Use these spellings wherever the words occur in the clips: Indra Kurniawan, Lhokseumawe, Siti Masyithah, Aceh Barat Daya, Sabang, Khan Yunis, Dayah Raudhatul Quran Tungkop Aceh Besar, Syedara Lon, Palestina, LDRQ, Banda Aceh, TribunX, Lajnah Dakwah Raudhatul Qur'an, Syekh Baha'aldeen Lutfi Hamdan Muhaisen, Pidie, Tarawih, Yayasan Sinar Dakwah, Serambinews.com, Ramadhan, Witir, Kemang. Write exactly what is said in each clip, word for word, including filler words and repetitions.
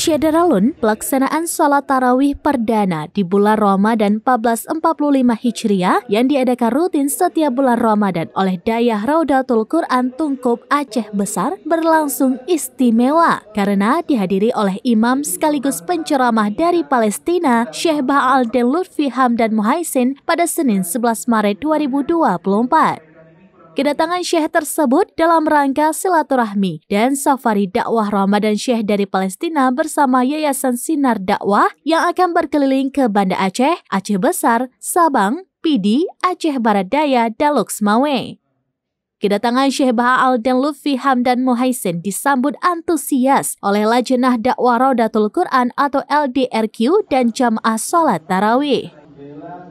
Syedara Lon, pelaksanaan Shalat Tarawih perdana di bulan Ramadan seribu empat ratus empat puluh lima Hijriah yang diadakan rutin setiap bulan Ramadan oleh Dayah Raudhatul Quran Tungkop Aceh Besar berlangsung istimewa karena dihadiri oleh imam sekaligus penceramah dari Palestina, Syekh Baha'aldeen Lutfi Hamdan Muhaisen pada Senin sebelas Maret dua ribu dua puluh empat. Kedatangan Syekh tersebut dalam rangka silaturahmi dan safari dakwah Ramadan Syekh dari Palestina bersama Yayasan Sinar Dakwah yang akan berkeliling ke Banda Aceh, Aceh Besar, Sabang, Pidie, Aceh Barat Daya, dan Lhokseumawe. Kedatangan Syekh Baha'aldeen Lutfi Hamdan Muhaisen disambut antusias oleh Lajnah Dakwah Raudhatul Qur'an atau L D R Q dan jamaah Shalat Tarawih.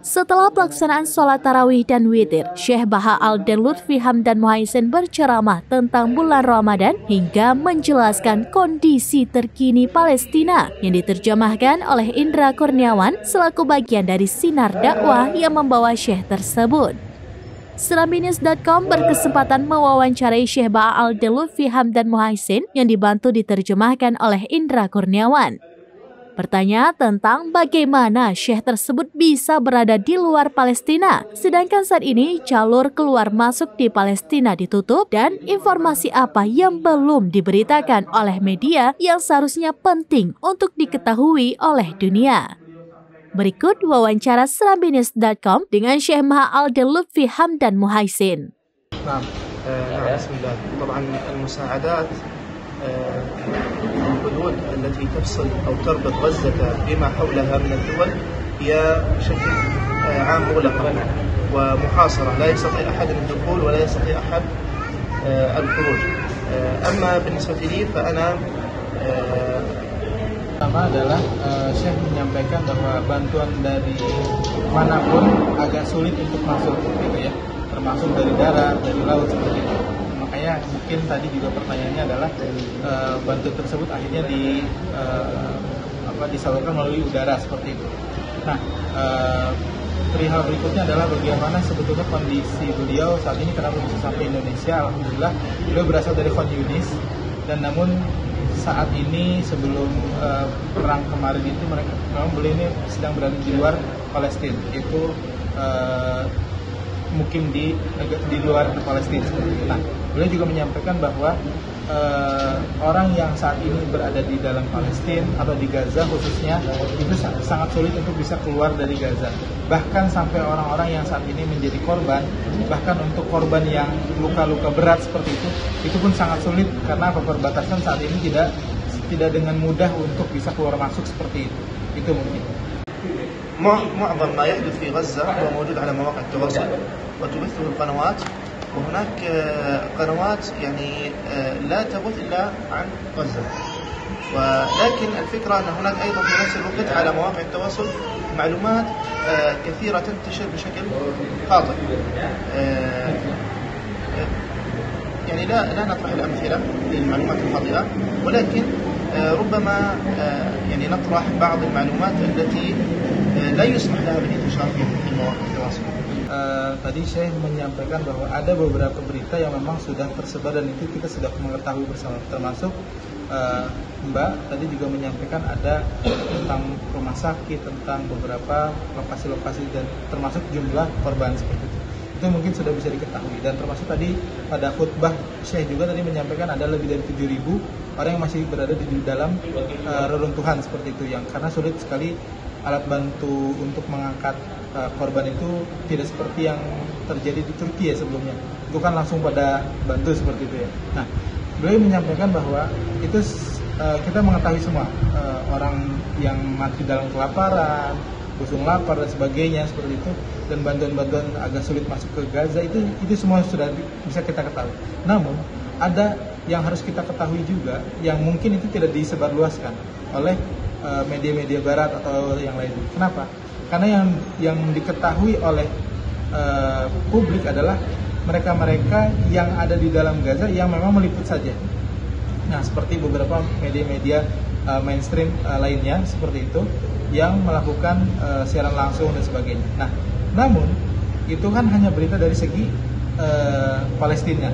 Setelah pelaksanaan Shalat Tarawih dan witir, Syekh Baha'aldeen Lutfi Hamdan Muhaisen berceramah tentang bulan Ramadan hingga menjelaskan kondisi terkini Palestina yang diterjemahkan oleh Indra Kurniawan selaku bagian dari Sinar Dakwah yang membawa Syekh tersebut. Serambinews dot com berkesempatan mewawancarai Syekh Baha'aldeen Lutfi Hamdan Muhaisen yang dibantu diterjemahkan oleh Indra Kurniawan. Bertanya tentang bagaimana syekh tersebut bisa berada di luar Palestina, sedangkan saat ini jalur keluar masuk di Palestina ditutup dan informasi apa yang belum diberitakan oleh media yang seharusnya penting untuk diketahui oleh dunia. Berikut wawancara Serambinews dot com dengan Syekh Baha'aldeen Lutfi Hamdan Muhaisen. Nah, eh, bismillah. الحدود التي تفصل أو تربط غزة بما حولها من الدول هي بشكل عام مغلقة ومحاصرة لا يستطيع أحد الدخول ولا يستطيع أحد الخروج. أما بالنسبة لي فأنا pertama adalah uh, Syekh menyampaikan bahwa bantuan dari manapun agak sulit untuk masuk, gitu ya, termasuk dari darat, dari laut seperti itu. Makanya mungkin tadi juga pertanyaannya adalah e, bantuan tersebut akhirnya di, e, apa, disalurkan melalui udara seperti itu. Nah, e, perihal berikutnya adalah bagaimana sebetulnya kondisi beliau saat ini karena belum bisa sampai Indonesia. Alhamdulillah, beliau berasal dari Khan Yunis dan namun saat ini sebelum e, perang kemarin itu mereka memang beliau ini sedang berada di luar Palestina, itu e, mungkin di di luar Palestina seperti itu. Nah, beliau juga menyampaikan bahwa e, orang yang saat ini berada di dalam Palestina atau di Gaza khususnya itu sangat sulit untuk bisa keluar dari Gaza. Bahkan sampai orang-orang yang saat ini menjadi korban, bahkan untuk korban yang luka-luka berat seperti itu, itu pun sangat sulit karena perbatasan saat ini tidak tidak dengan mudah untuk bisa keluar masuk seperti itu. Itu mungkin. معظم ما يحدث في غزة هو موجود على مواقع التواصل وتبثه القنوات وهناك قنوات يعني لا تبث إلا عن غزة ولكن الفكرة أن هناك أيضا في نفس الوقت على مواقع التواصل معلومات كثيرة تنتشر بشكل خاطئ يعني لا لا نطرح الأمثلة للمعلومات الخاطئة ولكن ربما يعني نطرح بعض المعلومات التي Uh, tadi Syekh menyampaikan bahwa ada beberapa berita yang memang sudah tersebar dan itu kita sudah mengetahui bersama, termasuk uh, Mbak tadi juga menyampaikan ada tentang rumah sakit, tentang beberapa lokasi-lokasi dan termasuk jumlah korban seperti itu. Itu mungkin sudah bisa diketahui dan termasuk tadi pada khutbah Syekh juga tadi menyampaikan ada lebih dari tujuh ribu orang yang masih berada di dalam uh, reruntuhan seperti itu yang karena sulit sekali alat bantu untuk mengangkat uh, korban itu tidak seperti yang terjadi di Turki ya sebelumnya. Itu kan langsung pada bantu seperti itu ya. Nah, beliau menyampaikan bahwa itu uh, kita mengetahui semua uh, orang yang mati dalam kelaparan, busung lapar dan sebagainya seperti itu dan bantuan-bantuan agak sulit masuk ke Gaza itu itu semua sudah bisa kita ketahui. Namun ada yang harus kita ketahui juga yang mungkin itu tidak disebarluaskan oleh media-media barat atau yang lain. Kenapa? Karena yang yang diketahui oleh uh, publik adalah mereka-mereka yang ada di dalam Gaza yang memang meliput saja. Nah, seperti beberapa media-media uh, mainstream uh, lainnya seperti itu yang melakukan uh, siaran langsung dan sebagainya. Nah, namun itu kan hanya berita dari segi eh, Palestina.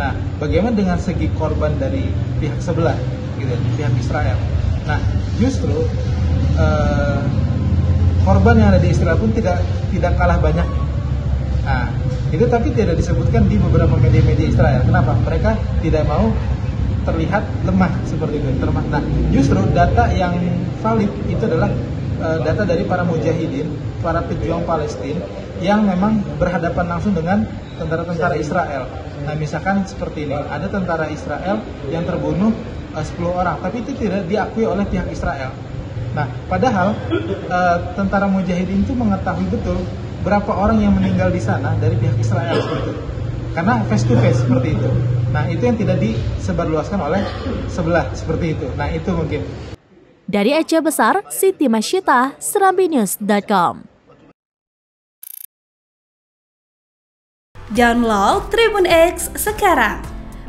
Nah, bagaimana dengan segi korban dari pihak sebelah, gitu, pihak Israel? Nah, justru eh, korban yang ada di Israel pun tidak tidak kalah banyak. Nah, itu tapi tidak disebutkan di beberapa media-media Israel. Kenapa? Mereka tidak mau terlihat lemah seperti itu, terlemah. Nah, justru data yang valid itu adalah eh, data dari para mujahidin, para pejuang Palestina yang memang berhadapan langsung dengan tentara-tentara Israel. Nah, misalkan seperti ini, ada tentara Israel yang terbunuh uh, sepuluh orang, tapi itu tidak diakui oleh pihak Israel. Nah, padahal uh, tentara mujahidin itu mengetahui betul berapa orang yang meninggal di sana dari pihak Israel seperti itu. Karena face to face seperti itu. Nah, itu yang tidak disebarluaskan oleh sebelah seperti itu. Nah, itu mungkin. Dari Aceh Besar, Siti Masyithah, Serambinews dot com. Download TribunX sekarang,